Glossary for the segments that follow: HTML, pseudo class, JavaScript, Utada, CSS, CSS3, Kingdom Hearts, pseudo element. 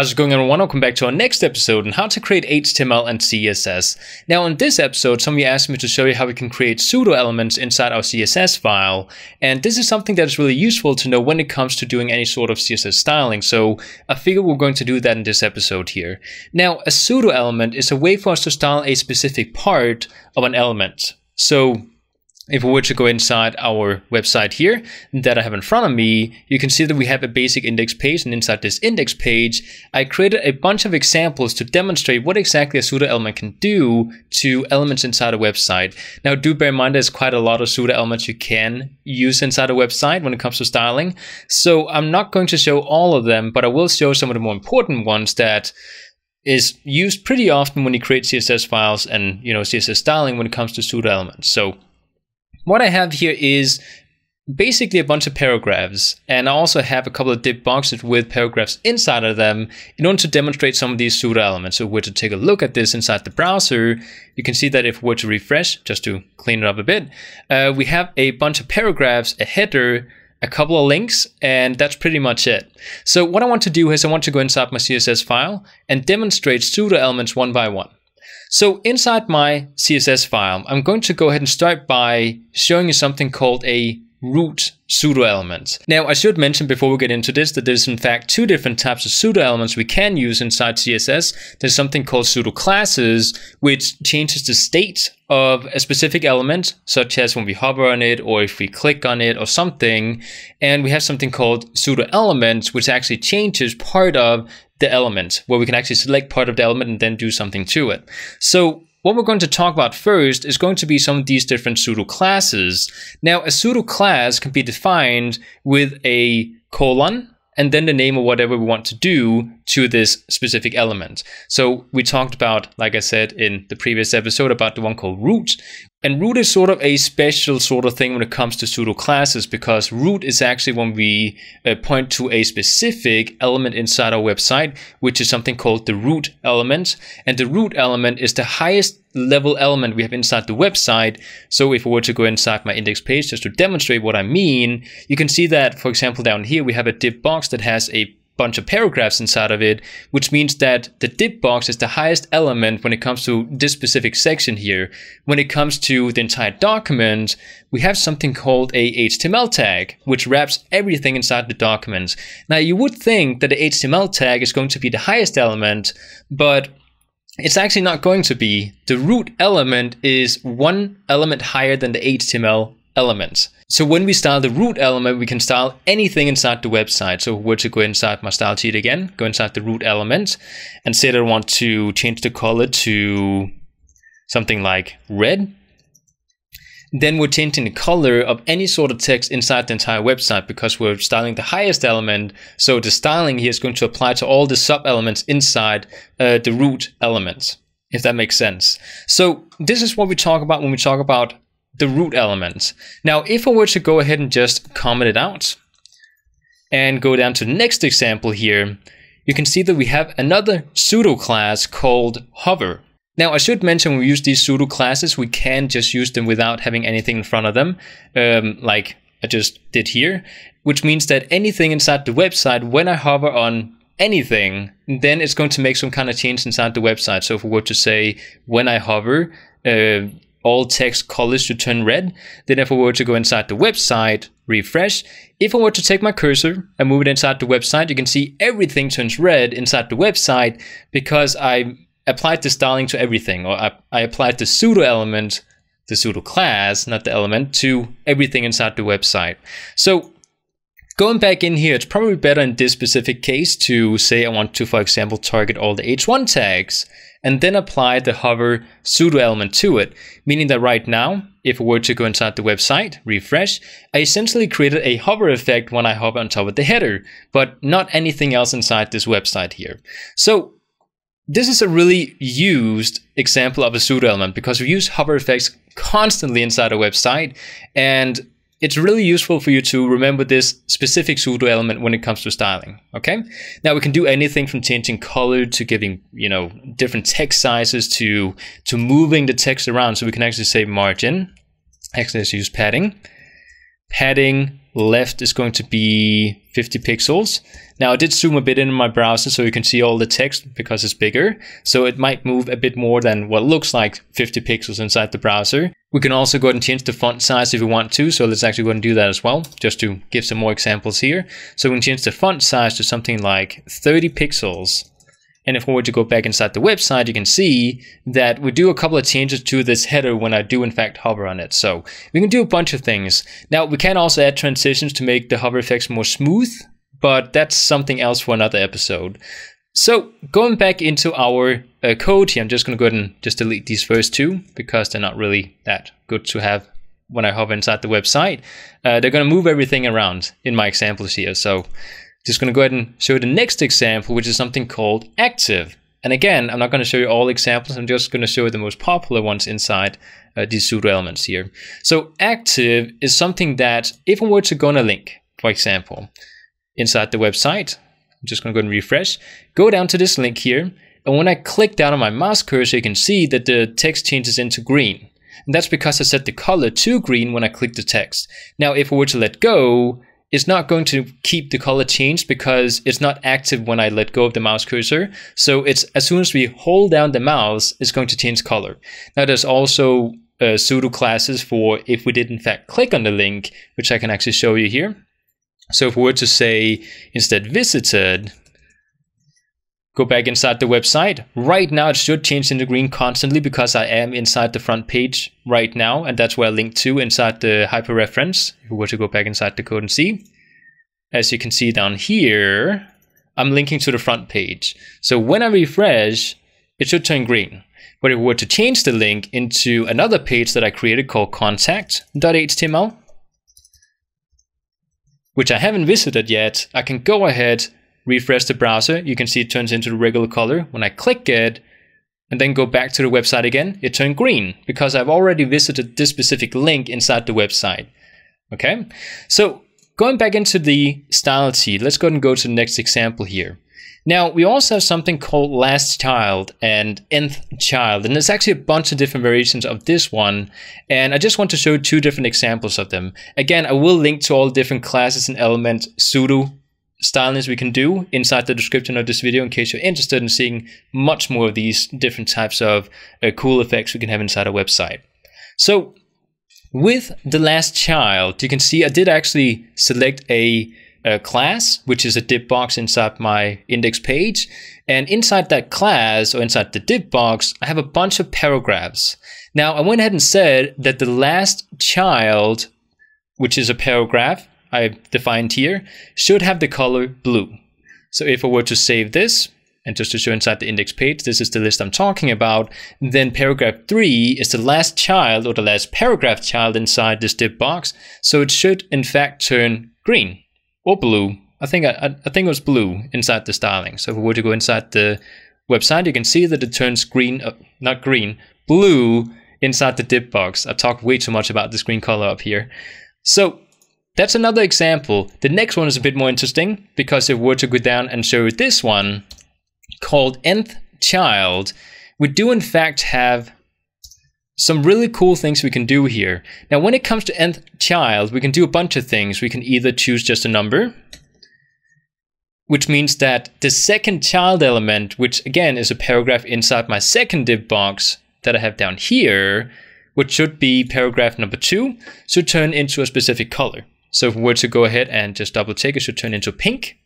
How's it going, everyone? Welcome back to our next episode on how to create HTML and CSS. Now in this episode, somebody asked me to show you how we can create pseudo elements inside our CSS file. And this is something that is really useful to know when it comes to doing any sort of CSS styling. So I figure we're going to do that in this episode here. Now a pseudo element is a way for us to style a specific part of an element. So if we were to go inside our website here that I have in front of me, you can see that we have a basic index page, and inside this index page, I created a bunch of examples to demonstrate what exactly a pseudo element can do to elements inside a website. Now do bear in mind there's quite a lot of pseudo elements you can use inside a website when it comes to styling. So I'm not going to show all of them, but I will show some of the more important ones that is used pretty often when you create CSS files and, you know, CSS styling when it comes to pseudo elements. So what I have here is basically a bunch of paragraphs, and I also have a couple of div boxes with paragraphs inside of them in order to demonstrate some of these pseudo elements. So if we're to take a look at this inside the browser, you can see that if we're to refresh, just to clean it up a bit, we have a bunch of paragraphs, a header, a couple of links, and that's pretty much it. So what I want to do is I want to go inside my CSS file and demonstrate pseudo elements one by one. So inside my CSS file, I'm going to go ahead and start by showing you something called a root pseudo element. Now I should mention before we get into this that there's in fact two different types of pseudo elements we can use inside CSS. There's something called pseudo classes, which changes the state of a specific element, such as when we hover on it or if we click on it or something. And we have something called pseudo elements, which actually changes part of the element, where we can actually select part of the element and then do something to it. So what we're going to talk about first is going to be some of these different pseudo classes. Now a pseudo class can be defined with a colon and then the name of whatever we want to do to this specific element. So we talked about, like I said in the previous episode, about the one called root. And root is sort of a special sort of thing when it comes to pseudo classes, because root is actually when we point to a specific element inside our website, which is something called the root element. And the root element is the highest level element we have inside the website. So if we were to go inside my index page just to demonstrate what I mean, you can see that, for example, down here we have a div box that has a bunch of paragraphs inside of it, which means that the div box is the highest element when it comes to this specific section here. When it comes to the entire document, we have something called a HTML tag, which wraps everything inside the document. Now you would think that the HTML tag is going to be the highest element, but it's actually not going to be. The root element is one element higher than the HTML element. So when we style the root element, we can style anything inside the website. So if we were to go inside my style sheet again, go inside the root element and say that I want to change the color to something like red, then we're changing the color of any sort of text inside the entire website because we're styling the highest element. So the styling here is going to apply to all the sub elements inside the root element, if that makes sense. So this is what we talk about when we talk about the root element. Now, if I were to go ahead and just comment it out and go down to the next example here, you can see that we have another pseudo class called hover. Now, I should mention when we use these pseudo classes, we can just use them without having anything in front of them, like I just did here, which means that anything inside the website, when I hover on anything, then it's going to make some kind of change inside the website. So if we were to say, when I hover, all text colors should turn red. Then if I were to go inside the website, refresh, if I were to take my cursor and move it inside the website, you can see everything turns red inside the website because I applied the styling to everything, or I applied the pseudo element, the pseudo class, not the element, to everything inside the website. So going back in here, it's probably better in this specific case to say I want to, for example, target all the h1 tags and then apply the hover pseudo element to it. Meaning that right now, if I were to go inside the website, refresh, I essentially created a hover effect when I hover on top of the header, but not anything else inside this website here. So this is a really used example of a pseudo element because we use hover effects constantly inside a website, and it's really useful for you to remember this specific pseudo element when it comes to styling, okay? Now we can do anything from changing color to giving, you know, different text sizes to moving the text around. So we can actually say margin, actually let's use padding, left is going to be 50 pixels. Now I did zoom a bit in my browser so you can see all the text because it's bigger. So it might move a bit more than what looks like 50 pixels inside the browser. We can also go ahead and change the font size if we want to. So let's actually go ahead and do that as well, just to give some more examples here. So we can change the font size to something like 30 pixels. And if we were to go back inside the website, you can see that we do a couple of changes to this header when I do in fact hover on it. So we can do a bunch of things. Now we can also add transitions to make the hover effects more smooth, but that's something else for another episode. So going back into our code here, I'm just going to go ahead and just delete these first two because they're not really that good to have when I hover inside the website. They're going to move everything around in my examples here. So just going to go ahead and show the next example, which is something called active. And again, I'm not going to show you all examples. I'm just going to show you the most popular ones inside these pseudo elements here. So active is something that if we were to go on a link, for example, inside the website, I'm just going to go and refresh, go down to this link here. And when I click down on my mouse cursor, you can see that the text changes into green. And that's because I set the color to green when I click the text. Now, if we were to let go, it's not going to keep the color changed because it's not active when I let go of the mouse cursor. So it's as soon as we hold down the mouse, it's going to change color. Now there's also pseudo classes for if we did in fact click on the link, which I can actually show you here. So if we were to say instead visited, go back inside the website. Right now it should change into green constantly because I am inside the front page right now, and that's where I linked to inside the hyperreference. If we were to go back inside the code and see, as you can see down here, I'm linking to the front page. So when I refresh, it should turn green. But if we were to change the link into another page that I created called contact.html, which I haven't visited yet, I can go ahead, refresh the browser, you can see it turns into the regular color. When I click it and then go back to the website again, it turned green because I've already visited this specific link inside the website. Okay, so going back into the style sheet, let's go ahead and go to the next example here. Now, we also have something called last child and nth child, and there's actually a bunch of different variations of this one, and I just want to show two different examples of them. Again, I will link to all different classes and element pseudo stylings we can do inside the description of this video in case you're interested in seeing much more of these different types of cool effects we can have inside a website. So with the last child, you can see I did actually select a class, which is a div box inside my index page. And inside that class, or inside the div box, I have a bunch of paragraphs. Now I went ahead and said that the last child, which is a paragraph I defined here, should have the color blue. So if I were to save this, and just to show inside the index page, this is the list I'm talking about, then paragraph 3 is the last child or the last paragraph child inside this div box. So it should in fact turn green or blue. I think it was blue inside the styling. So if we were to go inside the website, you can see that it turns green, not green, blue inside the div box. I talked way too much about this green color up here. So that's another example. The next one is a bit more interesting because if we were to go down and show this one called nth child, we do in fact have some really cool things we can do here. Now, when it comes to nth child, we can do a bunch of things. We can either choose just a number, which means that the second child element, which again is a paragraph inside my second div box that I have down here, which should be paragraph number 2, should turn into a specific color. So if we were to go ahead and just double check, it should turn into pink.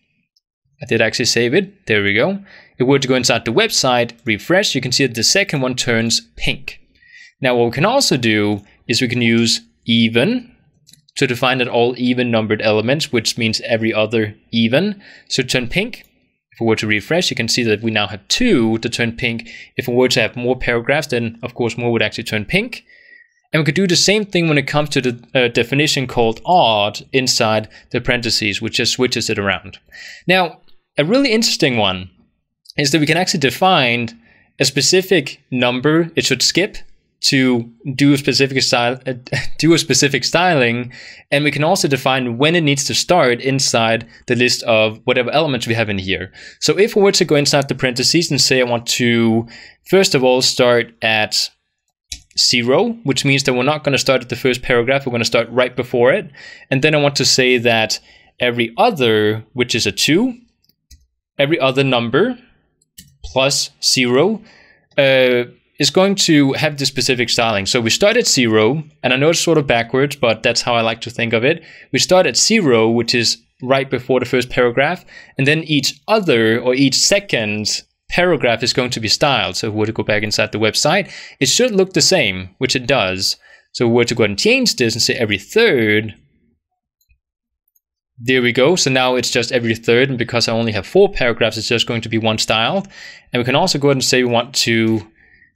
I did actually save it. There we go. If we were to go inside the website, refresh, you can see that the second one turns pink. Now what we can also do is we can use even to define that all even numbered elements, which means every other even, should turn pink. If we were to refresh, you can see that we now have 2 to turn pink. If we were to have more paragraphs, then of course more would actually turn pink. And we could do the same thing when it comes to the definition called odd inside the parentheses, which just switches it around. Now, a really interesting one is that we can actually define a specific number it should skip to do a specific style, do a specific styling, and we can also define when it needs to start inside the list of whatever elements we have in here. So if we were to go inside the parentheses and say I want to first of all start at 0, which means that we're not going to start at the first paragraph. We're going to start right before it. And then I want to say that every other, which is a 2, every other number plus 0 is going to have this specific styling. So we start at 0, and I know it's sort of backwards, but that's how I like to think of it. We start at 0, which is right before the first paragraph, and then each other or each second paragraph is going to be styled. So if we were to go back inside the website, it should look the same, which it does. So if we were to go ahead and change this and say every third, there we go. So now it's just every third, and because I only have 4 paragraphs, it's just going to be one styled. And we can also go ahead and say we want to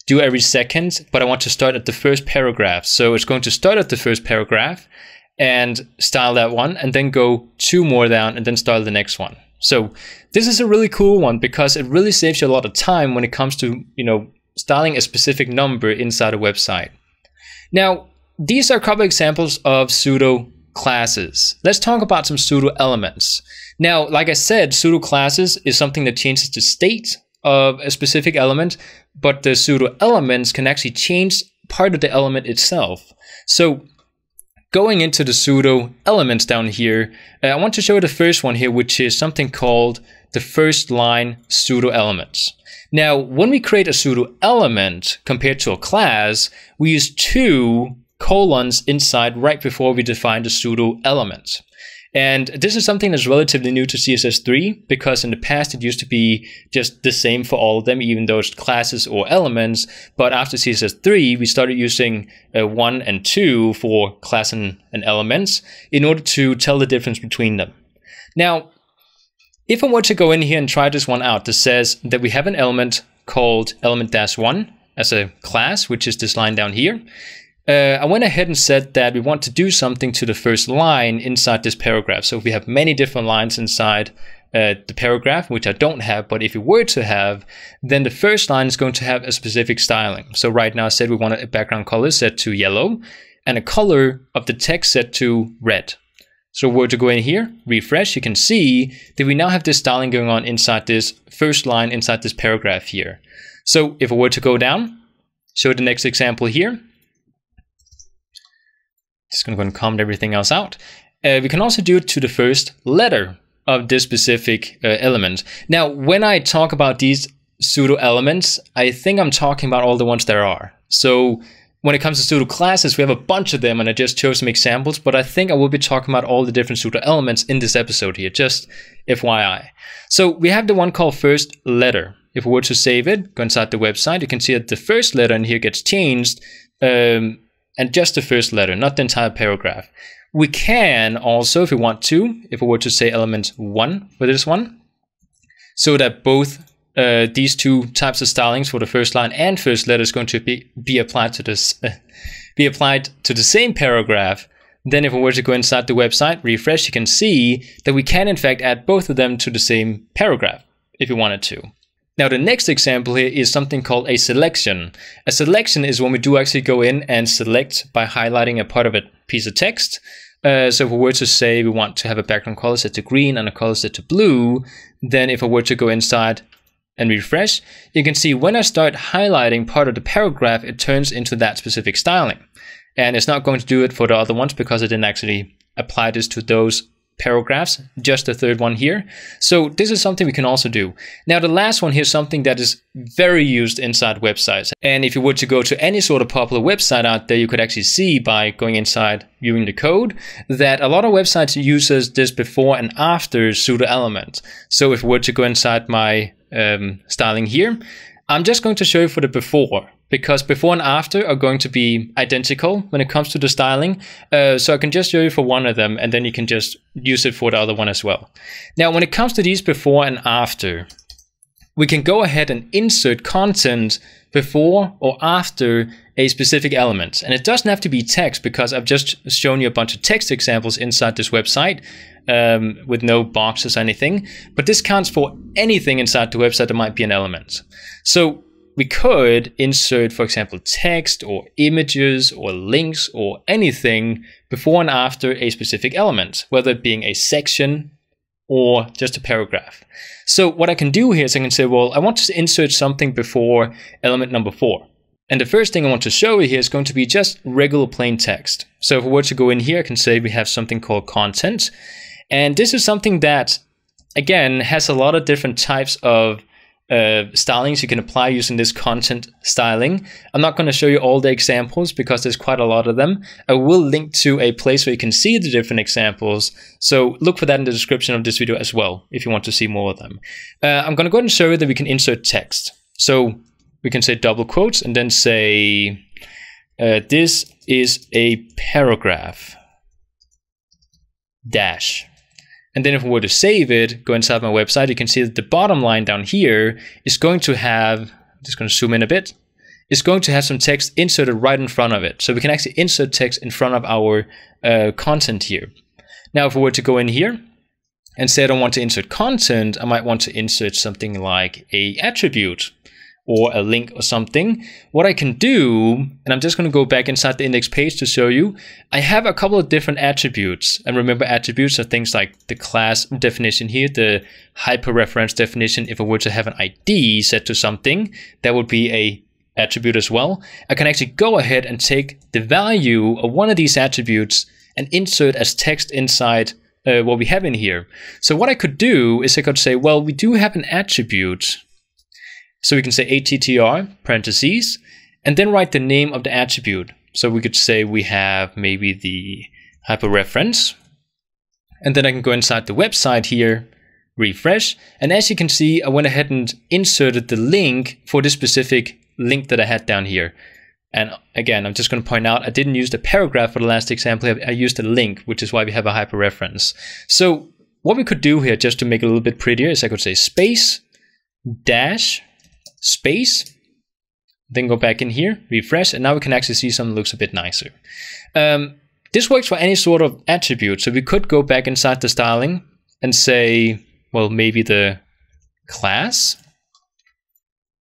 do every second, but I want to start at the first paragraph. So it's going to start at the first paragraph and style that one, and then go 2 more down and then style the next one. So this is a really cool one because it really saves you a lot of time when it comes to, you know, styling a specific number inside a website. Now, these are a couple examples of pseudo classes. Let's talk about some pseudo elements. Now, like I said, pseudo classes is something that changes the state of a specific element, but the pseudo elements can actually change part of the element itself. So going into the pseudo elements down here, I want to show you the first one here, which is something called the first line pseudo elements. Now, when we create a pseudo element compared to a class, we use 2 colons inside right before we define the pseudo element. And this is something that's relatively new to CSS3, because in the past it used to be just the same for all of them, even though it's classes or elements. But after CSS3, we started using 1 and 2 for class and elements in order to tell the difference between them. Now, if I were to go in here and try this one out, this says that we have an element called element-1 as a class, which is this line down here. I went ahead and said that we want to do something to the first line inside this paragraph. So if we have many different lines inside the paragraph, which I don't have, but if you were to have, then the first line is going to have a specific styling. So right now I said we want a background color set to yellow and a color of the text set to red. So we're to go in here, refresh, you can see that we now have this styling going on inside this first line inside this paragraph here. So if I were to go down, show the next example here. Just going to go and comment everything else out. We can also do it to the first letter of this specific element. Now, when I talk about these pseudo elements, I think I'm talking about all the ones there are. So when it comes to pseudo classes, we have a bunch of them, and I just chose some examples, but I think I will be talking about all the different pseudo elements in this episode here, just FYI. So we have the one called first letter. If we were to save it, go inside the website, you can see that the first letter in here gets changed. And just the first letter, not the entire paragraph. We can also, if we want to, if we were to say element-1 for this one, so that both these two types of stylings for the first line and first letter is going to be applied to the same paragraph. Then if we were to go inside the website, refresh, you can see that we can in fact add both of them to the same paragraph if we wanted to. Now, the next example here is something called a selection. A selection is when we do actually go in and select by highlighting a part of a piece of text. So if we were to say we want to have a background color set to green and a color set to blue, then if I were to go inside and refresh, you can see when I start highlighting part of the paragraph, it turns into that specific styling. And it's not going to do it for the other ones because I didn't actually apply this to those paragraphs, just the third one here. So this is something we can also do. Now, the last one here is something that is very used inside websites. And if you were to go to any sort of popular website out there, you could actually see by going inside, viewing the code, that a lot of websites uses this before and after pseudo element. So if we were to go inside my styling here, I'm just going to show you for the before, because before and after are going to be identical when it comes to the styling. So I can just show you for one of them, and then you can just use it for the other one as well. Now, when it comes to these before and after, we can go ahead and insert content before or after a specific element. And it doesn't have to be text, because I've just shown you a bunch of text examples inside this website with no boxes or anything. But this counts for anything inside the website that might be an element. So we could insert, for example, text or images or links or anything before and after a specific element, whether it being a section or just a paragraph. So what I can do here is I can say, well, I want to insert something before element number 4. And the first thing I want to show you here is going to be just regular plain text. So if we were to go in here, I can say we have something called content. And this is something that, again, has a lot of different types of stylings you can apply using this content styling. I'm not going to show you all the examples because there's quite a lot of them. I will link to a place where you can see the different examples. So look for that in the description of this video as well, if you want to see more of them. I'm going to go ahead and show you that we can insert text. So we can say double quotes and then say, this is a paragraph, dash. And then if we were to save it, go inside my website, you can see that the bottom line down here is going to have, I'm just going to zoom in a bit, it's going to have some text inserted right in front of it. So we can actually insert text in front of our content here. Now, if we were to go in here and say I don't want to insert content, I might want to insert something like a attribute or a link or something. What I can do, and I'm just gonna go back inside the index page to show you, I have a couple of different attributes. And remember, attributes are things like the class definition here, the hyperreference definition. If I were to have an ID set to something, that would be a attribute as well. I can actually go ahead and take the value of one of these attributes and insert as text inside what we have in here. So what I could do is I could say, well, we do have an attribute. So we can say attr, parentheses, and then write the name of the attribute. So we could say we have maybe the hyperreference. And then I can go inside the website here, refresh. And as you can see, I went ahead and inserted the link for this specific link that I had down here. And again, I'm just going to point out, I didn't use the paragraph for the last example. I used a link, which is why we have a hyperreference. So what we could do here, just to make it a little bit prettier, is I could say space, dash, space, then go back in here, refresh, and now we can actually see something that looks a bit nicer. This works for any sort of attribute, so we could go back inside the styling and say, well, maybe the class,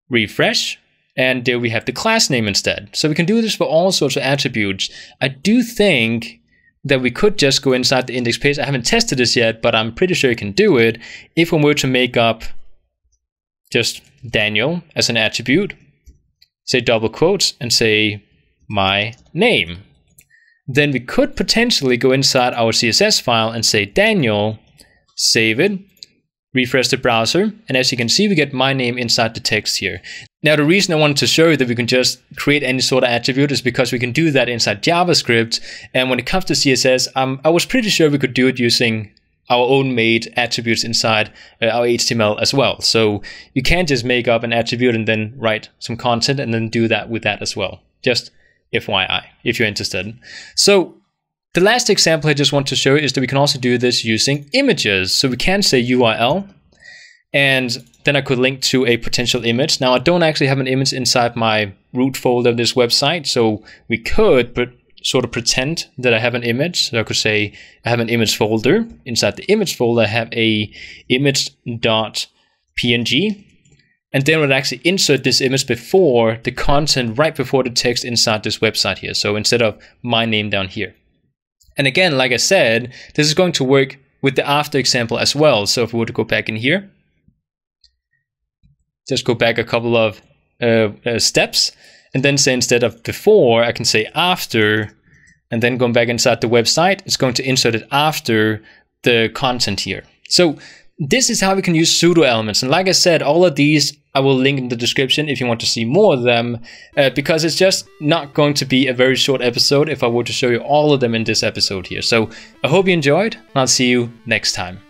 refresh, and there we have the class name instead. So we can do this for all sorts of attributes. I do think that we could just go inside the index page. I haven't tested this yet, but I'm pretty sure you can do it. If we were to make up just Daniel as an attribute, say double quotes and say my name. Then we could potentially go inside our CSS file and say Daniel, save it, refresh the browser, and as you can see, we get my name inside the text here. Now, the reason I wanted to show you that we can just create any sort of attribute is because we can do that inside JavaScript. And when it comes to CSS, I was pretty sure we could do it using our own made attributes inside our HTML as well. So you can't just make up an attribute and then write some content and then do that with that as well. Just FYI, if you're interested. So the last example I just want to show you is that we can also do this using images. So we can say URL, and then I could link to a potential image. Now, I don't actually have an image inside my root folder of this website, so we could put sort of pretend that I have an image. So I could say I have an image folder. Inside the image folder, I have a image.png. And then we'll actually insert this image before the content, right before the text inside this website here. So instead of my name down here. And again, like I said, this is going to work with the after example as well. So if we were to go back in here, just go back a couple of steps. And then say instead of before, I can say after, and then going back inside the website, it's going to insert it after the content here. So this is how we can use pseudo elements. And like I said, all of these I will link in the description if you want to see more of them, because it's just not going to be a very short episode if I were to show you all of them in this episode here. So I hope you enjoyed, and I'll see you next time.